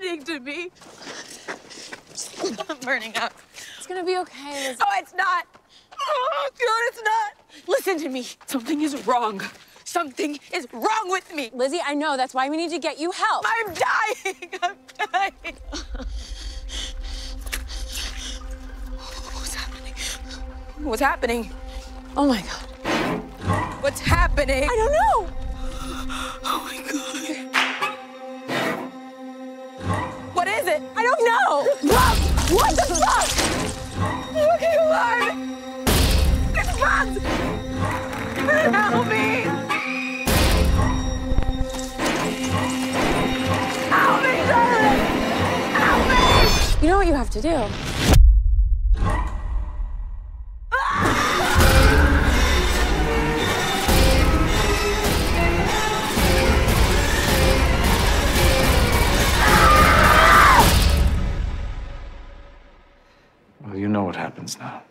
happening to me? I'm burning up. It's gonna be okay, Elizabeth. Oh, it's not. Oh, God, it's not. Listen to me. Something is wrong. Something is wrong with me. Lizzie, I know. That's why we need to get you help. I'm dying. I'm dying. What's happening? What's happening? Oh, my God. What's happening? I don't know. Oh, my God. What is it? I don't know. Mom, what the fuck? Look at you, it's fucked. Help me. Help me, darling. Help me. You know what you have to do? You know what happens now.